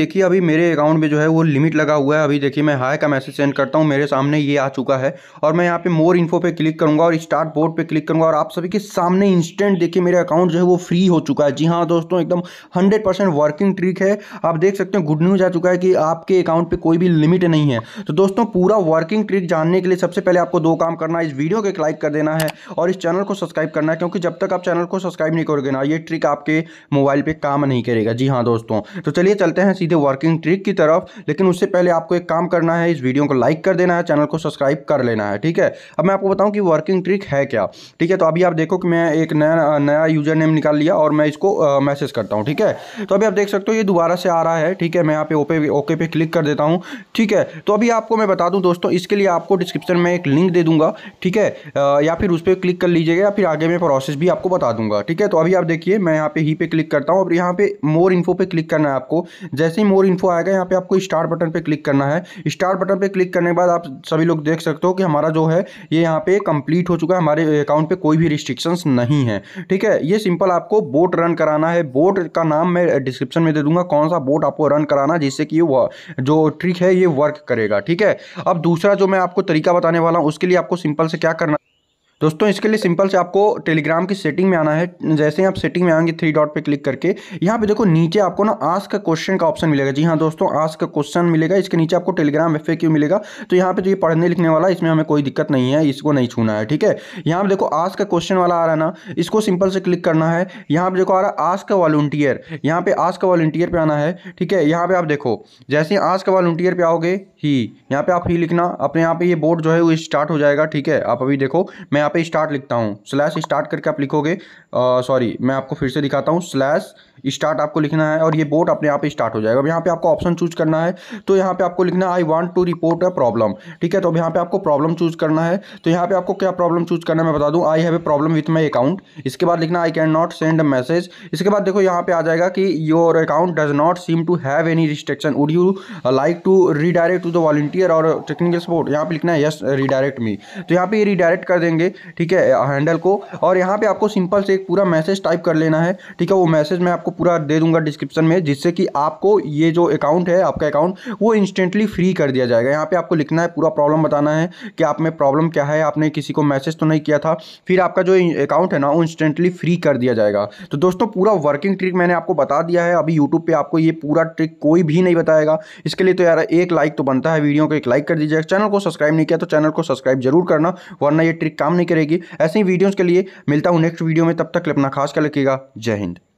देखिए अभी मेरे अकाउंट में जो है वो लिमिट लगा हुआ है। अभी देखिए मैं हाई का मैसेज सेंड करता हूँ, मेरे सामने ये आ चुका है और मैं यहाँ पे मोर इन्फो पे क्लिक करूँगा और स्टार्ट बोर्ड पे क्लिक करूँगा और आप सभी के सामने इंस्टेंट देखिए मेरा अकाउंट जो है वो फ्री हो चुका है। जी हाँ दोस्तों, एकदम 100% वर्किंग ट्रिक है। आप देख सकते हैं गुड न्यूज़ आ चुका है कि आपके अकाउंट पर कोई भी लिमिट नहीं है। तो दोस्तों पूरा वर्किंग ट्रिक जानने के लिए सबसे पहले आपको दो काम करना है, इस वीडियो को एक लाइक कर देना है और इस चैनल को सब्सक्राइब करना है, क्योंकि जब तक आप चैनल को सब्सक्राइब नहीं करोगे ना ये ट्रिक आपके मोबाइल पर काम नहीं करेगा। जी हाँ दोस्तों, तो चलिए चलते हैं सीधे वर्किंग ट्रिक की तरफ, लेकिन उससे पहले आपको एक काम करना है, इस वीडियो को लाइक कर देना है, चैनल को सब्सक्राइब कर लेना है। ठीक है, अब मैं आपको बताऊं कि वर्किंग ट्रिक है क्या। ठीक है, तो अभी आप देखो कि मैं एक नया यूजर नेम निकाल लिया और मैं इसको मैसेज करता हूं। ठीक है, तो अभी आप देख सकते हो ये दोबारा से आ रहा है। ठीक है, मैं यहाँ पे ओके पे क्लिक कर देता हूँ। ठीक है, तो अभी आपको मैं बता दूँ दोस्तों, इसके लिए आपको डिस्क्रिप्शन में एक लिंक दे दूंगा। ठीक है, या फिर उस पर क्लिक कर लीजिएगा, या फिर आगे मैं प्रोसेस भी आपको बता दूंगा। ठीक है, तो अभी आप देखिए मैं यहाँ पे ही पे क्लिक करता हूँ और यहाँ पे मोर इन्फो पे क्लिक करना है आपको। जैसे ही मोर इन्फो आएगा यहाँ पे आपको स्टार बटन पे क्लिक करना है। स्टार बटन पे क्लिक करने के बाद आप सभी लोग देख सकते हो कि हमारा जो है ये यहाँ पे कंप्लीट हो चुका है, हमारे अकाउंट पे कोई भी रिस्ट्रिक्शंस नहीं है। ठीक है, ये सिंपल आपको बोट रन कराना है। बोट का नाम मैं डिस्क्रिप्शन में दे दूंगा, कौन सा बोट आपको रन कराना, जिससे कि जो ट्रिक है ये वर्क करेगा। ठीक है, अब दूसरा जो मैं आपको तरीका बताने वाला हूँ, उसके लिए आपको सिंपल से क्या करना दोस्तों, इसके लिए सिंपल से आपको टेलीग्राम की सेटिंग में आना है। जैसे ही आप सेटिंग में आएंगे 3 डॉट पे क्लिक करके यहाँ पे देखो नीचे आपको ना आस्क का क्वेश्चन का ऑप्शन मिलेगा। जी हाँ दोस्तों, आस्क का क्वेश्चन मिलेगा, इसके नीचे आपको टेलीग्राम एफएक्यू मिलेगा। तो यहाँ पे जो ये पढ़ने लिखने वाला, इसमें हमें कोई दिक्कत नहीं है, इसको नहीं छूना है। ठीक है, यहाँ पर देखो आस्क का क्वेश्चन वाला आ रहा है ना, इसको सिंपल से क्लिक करना है। यहाँ पर देखो आ रहा है आस्क का वॉलंटियर, यहाँ पे आस्क का वॉलंटियर पर आना है। ठीक है, यहाँ पर आप देखो जैसे ही आस्क का वॉलंटियर पर आओगे ही, यहाँ पर आप ही लिखना, अपने यहाँ पर ये बोर्ड जो है वो स्टार्ट हो जाएगा। ठीक है, आप अभी देखो मैं पे स्टार्ट लिखता हूं, स्लैश स्टार्ट करके आप लिखोगे, सॉरी मैं आपको फिर से दिखाता हूं, स्लैश स्टार्ट आपको लिखना है और ये बोट अपने आप ही स्टार्ट हो जाएगा। अब यहाँ पे आपको ऑप्शन चूज करना है, तो यहाँ पे आपको लिखना है I want to report a problem. ठीक है, तो अब यहाँ पे आपको प्रॉब्लम चूज करना है। तो यहाँ पे आपको क्या प्रॉब्लम चूज करना है मैं बता दूँ, I have a problem with my account. इसके बाद लिखना I can not send a message. इसके बाद देखो यहाँ पे आ जाएगा कि your account does not seem to have any restriction, would you like to redirect to the volunteer और टेक्निकल सपोर्ट। यहाँ पे लिखना है यस रीडायरेक्ट मी, तो यहाँ पे ये रीडायरेक्ट कर देंगे। ठीक है, हैंडल को, और यहाँ पे आपको सिंपल से एक पूरा मैसेज टाइप कर लेना है। ठीक है, वो मैसेज मैं आपको पूरा दे दूंगा डिस्क्रिप्शन में, जिससे कि आपको ये जो अकाउंट है, आपका अकाउंट वो इंस्टेंटली फ्री कर दिया जाएगा। यहाँ पे आपको लिखना है, पूरा प्रॉब्लम बताना है कि आप में प्रॉब्लम क्या है, आपने किसी को मैसेज तो नहीं किया था, फिर आपका जो अकाउंट है ना वो इंस्टेंटली फ्री कर दिया जाएगा। तो दोस्तों पूरा वर्किंग ट्रिक मैंने आपको बता दिया है। अभी यूट्यूब पर आपको ये पूरा ट्रिक कोई भी नहीं बताएगा। इसके लिए तो यार एक लाइक तो बनता है, वीडियो को एक लाइक कर दीजिएगा। चैनल को सब्सक्राइब नहीं किया तो चैनल को सब्सक्राइब जरूर करना, वरना ये ट्रिक काम नहीं करेगी। ऐसे ही वीडियोज़ के लिए मिलता हूँ नेक्स्ट वीडियो में, तब तक अपना खास ख्याल रखिएगा। जय हिंद।